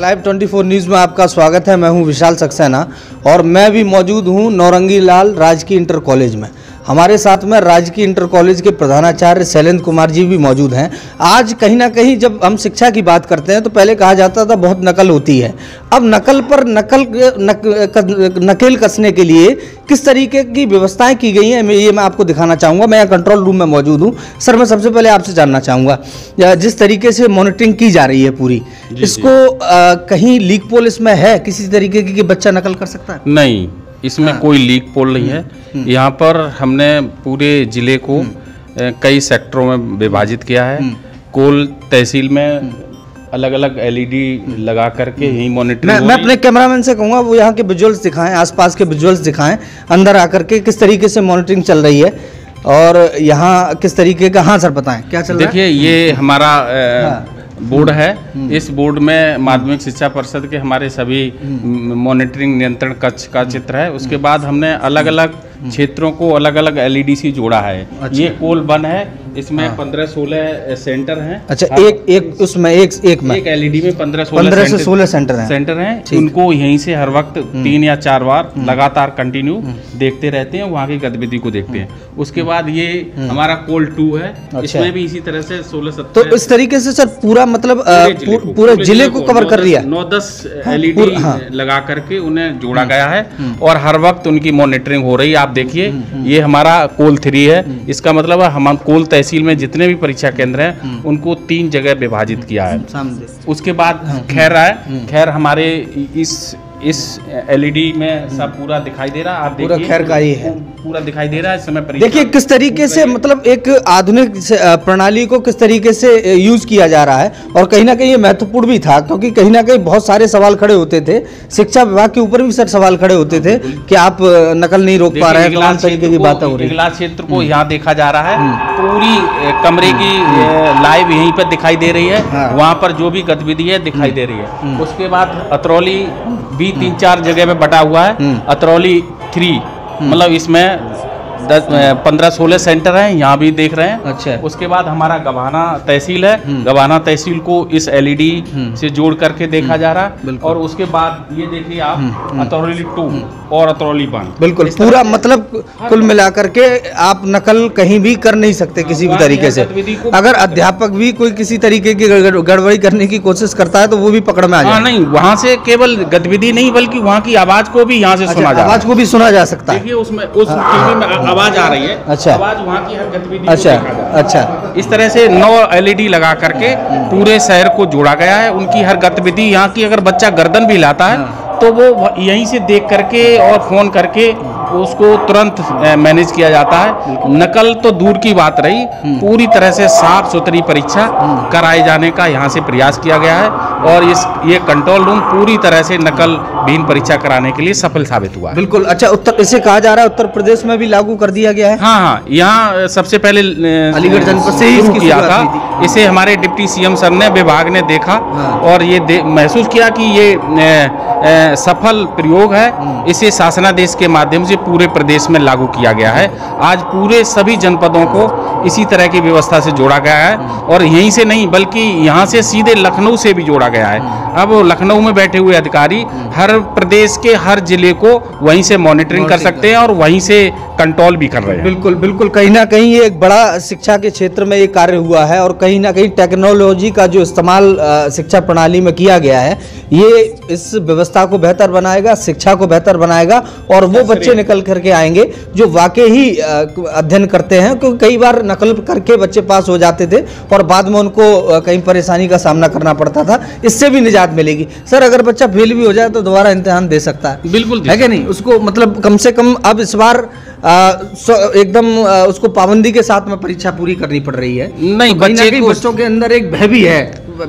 Live 24 news में आपका स्वागत है। मैं हूं विशाल सक्सेना और मैं भी मौजूद हूं नौरंगी लाल राजकीय इंटर कॉलेज में। हमारे साथ में राजकीय इंटर कॉलेज के प्रधानाचार्य शैलेंद्र कुमार जी भी मौजूद हैं। आज कहीं ना कहीं जब हम शिक्षा की बात करते हैं तो पहले कहा जाता था बहुत नकल होती है, अब नकल पर नकेल कसने के लिए किस तरीके की व्यवस्थाएं की गई हैं ये मैं आपको दिखाना चाहूँगा। मैं यहाँ कंट्रोल रूम में मौजूद हूँ। सर, मैं सबसे पहले आपसे जानना चाहूँगा जिस तरीके से मॉनिटरिंग की जा रही है पूरी, इसको कहीं लीक पोल इसमें है किसी तरीके की कि बच्चा नकल कर सकता है? नहीं, इसमें कोई लीक पोल नहीं है। यहाँ पर हमने पूरे ज़िले को कई सेक्टरों में विभाजित किया है। कोल तहसील में अलग अलग एलईडी लगा करके ही मॉनिटरिंग। मैं अपने कैमरामैन से कहूँगा वो यहाँ के विजुअल्स दिखाएं, आसपास के विजुअल्स दिखाएं अंदर आकर के किस तरीके से मॉनिटरिंग चल रही है और यहाँ किस तरीके का। हाँ सर, बताएं क्या चल रहा है। देखिए, ये हमारा बोर्ड है। इस बोर्ड में माध्यमिक शिक्षा परिषद के हमारे सभी मॉनिटरिंग नियंत्रण कक्ष का चित्र है। उसके बाद हमने अलग अलग क्षेत्रों को अलग अलग एलईडी से जोड़ा है। अच्छा। ये कोल वन है, इसमें 15-16 सेंटर हैं। अच्छा, एक एलईडी में 15 से 16 सेंटर हैं। उनको यहीं से हर वक्त 3 या 4 बार लगातार कंटिन्यू देखते रहते हैं, वहाँ की गतिविधि को देखते हैं। उसके बाद ये हमारा कोल 2 है। अच्छा। इसमें भी इसी तरह से 16-17। तो इस तरीके से सर पूरा मतलब पूरे जिले को कवर कर लिया, 9-10 एलईडी लगा करके उन्हें जोड़ा गया है और हर वक्त उनकी मॉनिटरिंग हो रही है। आप देखिए, ये हमारा कोल 3 है। इसका मतलब हम कोल तहसील में जितने भी परीक्षा केंद्र हैं उनको 3 जगह विभाजित किया है। उसके बाद खैर है। खैर हमारे इस एलईडी में सब पूरा दिखाई दे रहा है। आप देखिए पूरा खैर का ही है, पूरा दिखाई दे रहा है इस समय। देखिए किस तरीके से मतलब एक आधुनिक प्रणाली को किस तरीके से यूज किया जा रहा है और कहीं ना कहीं ये महत्वपूर्ण भी था, क्योंकि कहीं ना कहीं बहुत सारे सवाल खड़े होते थे शिक्षा विभाग के ऊपर भी। सर सवाल खड़े होते थे कि आप नकल नहीं रोक पा रहे हैं, तमाम तरीके की बातें हो रही है। क्षेत्र को यहाँ देखा जा रहा है, पूरी कमरे की लाइव यहीं पर दिखाई दे रही है, वहाँ पर जो भी गतिविधि है दिखाई दे रही है। उसके बाद अतरौली भी 3-4 जगह में बटा हुआ है। अतरौली 3 मतलब इसमें 15-16 सेंटर हैं, यहाँ भी देख रहे हैं। अच्छा। उसके बाद हमारा गवाना तहसील है। गवाना तहसील को इस एलईडी से जोड़ करके देखा जा रहा है। और उसके बाद ये देखिए आप अतरौली 2 और अतरौली 1। बिल्कुल पूरा मतलब कुल मिलाकर के आप नकल कहीं भी कर नहीं सकते किसी भी तरीके से। अगर अध्यापक भी कोई किसी तरीके की गड़बड़ी करने की कोशिश करता है तो वो भी पकड़ में आ जाए। नहीं, वहाँ से केवल गतिविधि नहीं बल्कि वहाँ की आवाज को भी यहाँ से सुना जाए, आवाज को भी सुना जा सकता है। उसमें उस टीवी में आवाज आ रही है। अच्छा। आवाज वहाँ की हर गतिविधि। अच्छा अच्छा। इस तरह से 9 एलईडी लगा करके पूरे शहर को जोड़ा गया है। उनकी हर गतिविधि यहाँ की, अगर बच्चा गर्दन भी हिलाता है तो वो यहीं से देख करके और फोन करके उसको तुरंत मैनेज किया जाता है। नकल तो दूर की बात रही, पूरी तरह से साफ सुथरी परीक्षा कराए जाने का यहाँ से प्रयास किया गया है और ये कंट्रोल रूम पूरी तरह से नकल विहीन परीक्षा कराने के लिए सफल साबित हुआ है। बिल्कुल। अच्छा, इसे कहा जा रहा है उत्तर प्रदेश में भी लागू कर दिया गया है। हाँ, यहाँ सबसे पहले अलीगढ़ जनपद से ही किया था। इसे हमारे डिप्टी CM सर ने, विभाग ने देखा और ये महसूस किया कि ये सफल प्रयोग है। इसे शासनादेश के माध्यम से पूरे प्रदेश में लागू किया गया है। आज पूरे सभी जनपदों को इसी तरह की व्यवस्था से जोड़ा गया है और यहीं से नहीं बल्कि यहाँ से सीधे लखनऊ से भी जोड़ा गया है। अब लखनऊ में बैठे हुए अधिकारी हर प्रदेश के हर जिले को वहीं से मॉनिटरिंग कर सकते हैं और वहीं से कंट्रोल भी कर रहे हैं। बिल्कुल बिल्कुल, कहीं ना कहीं ये एक बड़ा शिक्षा के क्षेत्र में ये कार्य हुआ है और कहीं ना कहीं टेक्नोलॉजी का जो इस्तेमाल शिक्षा प्रणाली में किया गया है ये इस व्यवस्था को बेहतर बनाएगा, शिक्षा को बेहतर बनाएगा और वो बच्चे निकल करके आएंगे जो वाकई ही अध्ययन करते हैं। क्योंकि कई बार नकल करके बच्चे पास हो जाते थे और बाद में उनको कहीं परेशानी का सामना करना पड़ता था। इससे भी निजात मिलेगी। सर, अगर बच्चा फेल भी हो जाए तो दोबारा इम्तिहान दे सकता है। बिल्कुल, है कि नहीं? उसको मतलब कम से कम अब इस बार एकदम उसको पाबंदी के साथ में परीक्षा पूरी करनी पड़ रही है। नहीं, बच्चों के अंदर एक भय भी है,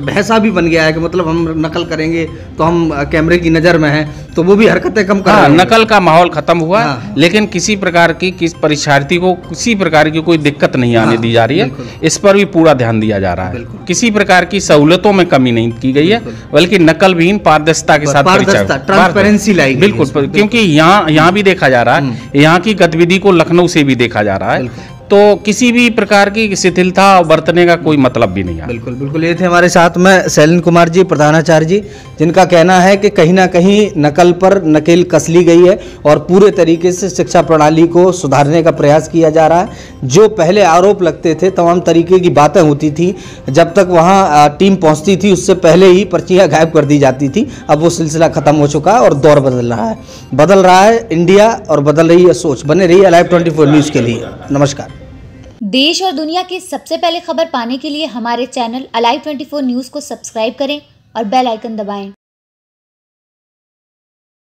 भैसा भी बन गया है कि मतलब हम नकल करेंगे तो हम कैमरे की नज़र में हैं, तो वो भी हरकतें कम कर रहे हैं। नकल का माहौल खत्म हुआ। हाँ। लेकिन किसी प्रकार की परीक्षार्थी को किसी प्रकार की कोई दिक्कत नहीं आने दी जा रही है। इस पर भी पूरा ध्यान दिया जा रहा है। किसी प्रकार की सहूलतों में कमी नहीं की गई है बल्कि नकल विहीन पारदर्शिता के साथ परीक्षा, ट्रांसपेरेंसी लाई। बिल्कुल, क्योंकि यहाँ भी देखा जा रहा है, यहाँ की गतिविधि को लखनऊ से भी देखा जा रहा है तो किसी भी प्रकार की शिथिलता बरतने का कोई मतलब भी नहीं है। बिल्कुल बिल्कुल, ये थे हमारे साथ में शैलेंद्र कुमार जी, प्रधानाचार्य जी, जिनका कहना है कि कहीं ना कहीं नकल पर नकेल कस ली गई है और पूरे तरीके से शिक्षा प्रणाली को सुधारने का प्रयास किया जा रहा है। जो पहले आरोप लगते थे, तमाम तरीके की बातें होती थी, जब तक वहाँ टीम पहुँचती थी उससे पहले ही पर्चियाँ गायब कर दी जाती थी। अब वो सिलसिला ख़त्म हो चुका है और दौर बदल रहा है, बदल रहा है इंडिया और बदल रही है सोच। बने रही है लाइव 24 न्यूज़ के लिए। नमस्कार। देश और दुनिया की सबसे पहले खबर पाने के लिए हमारे चैनल लाइव 24 न्यूज़ को सब्सक्राइब करें और बेल आइकन दबाएं।